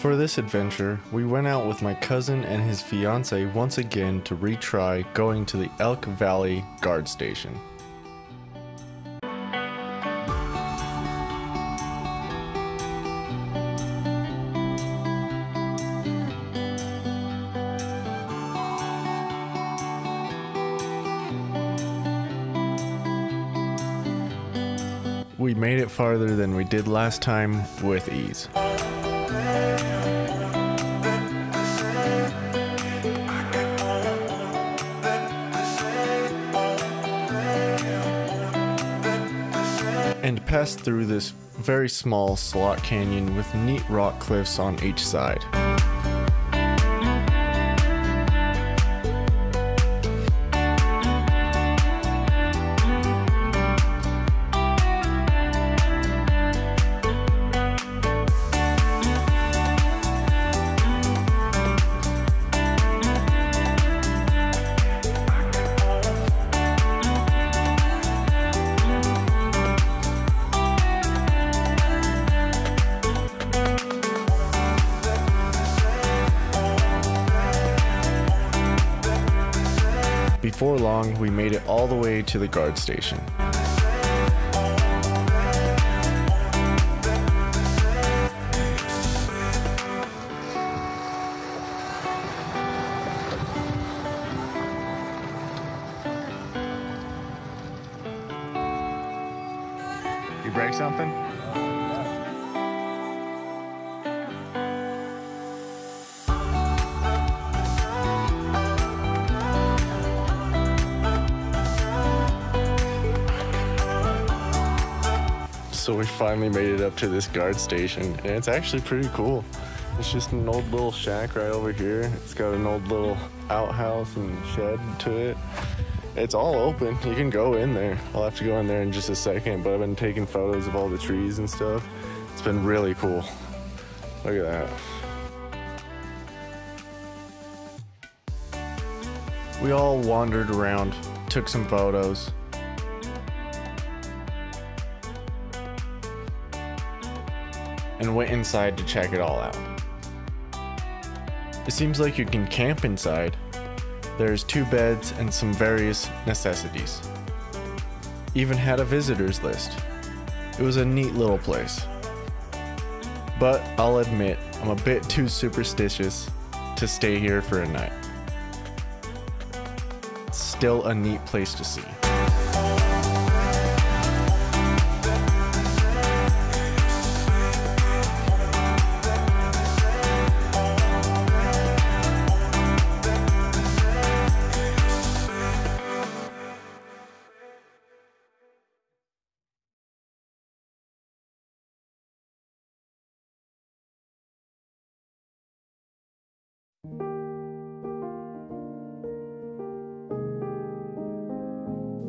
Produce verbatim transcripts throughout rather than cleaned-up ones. For this adventure, we went out with my cousin and his fiance once again to retry going to the Elk Valley Guard Station. We made it farther than we did last time with ease. And passed through this very small slot canyon with neat rock cliffs on each side. Before long, we made it all the way to the guard station. You break something? So we finally made it up to this guard station, and it's actually pretty cool. It's just an old little shack right over here. It's got an old little outhouse and shed to it. It's all open. You can go in there. I'll have to go in there in just a second, but I've been taking photos of all the trees and stuff. It's been really cool. Look at that. We all wandered around, took some photos. And went inside to check it all out. It seems like you can camp inside. There's two beds and some various necessities. Even had a visitors list. It was a neat little place. But I'll admit, I'm a bit too superstitious to stay here for a night. It's still a neat place to see.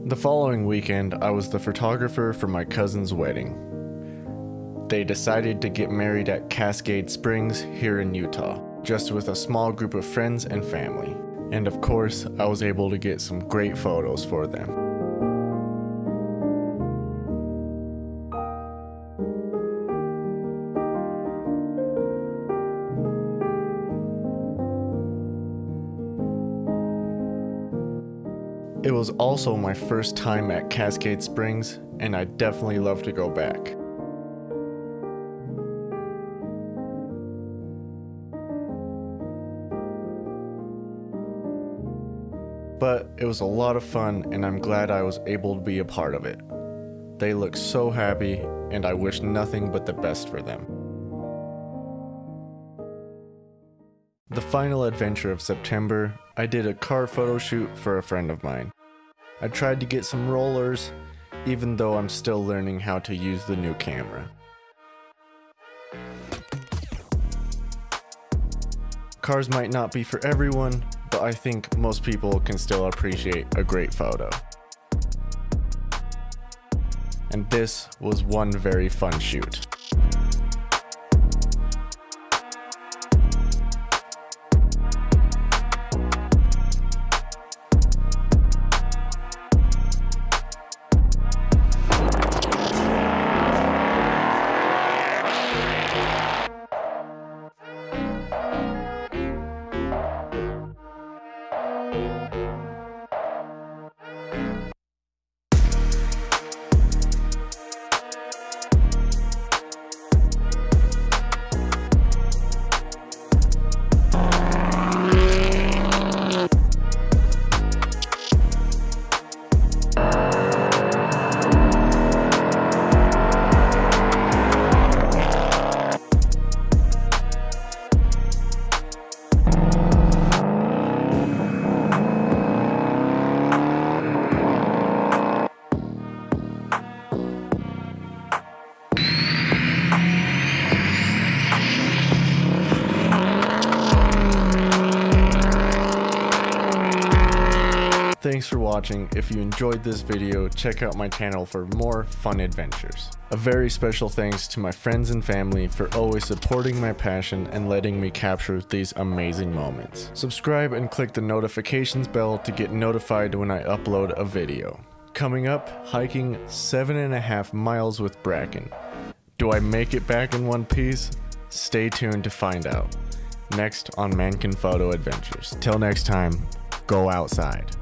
The following weekend, I was the photographer for my cousin's wedding. They decided to get married at Cascade Springs here in Utah, just with a small group of friends and family. And of course, I was able to get some great photos for them. It was also my first time at Cascade Springs, and I'd definitely love to go back. But it was a lot of fun, and I'm glad I was able to be a part of it. They look so happy, and I wish nothing but the best for them. The final adventure of September, I did a car photo shoot for a friend of mine. I tried to get some rollers, even though I'm still learning how to use the new camera. Cars might not be for everyone, but I think most people can still appreciate a great photo. And this was one very fun shoot. Thanks for watching. If you enjoyed this video, check out my channel for more fun adventures. A very special thanks to my friends and family for always supporting my passion and letting me capture these amazing moments. Subscribe and click the notifications bell to get notified when I upload a video. Coming up, hiking seven and a half miles with Bracken. Do I make it back in one piece? Stay tuned to find out. Next on Mankin Photo Adventures. Till next time, go outside.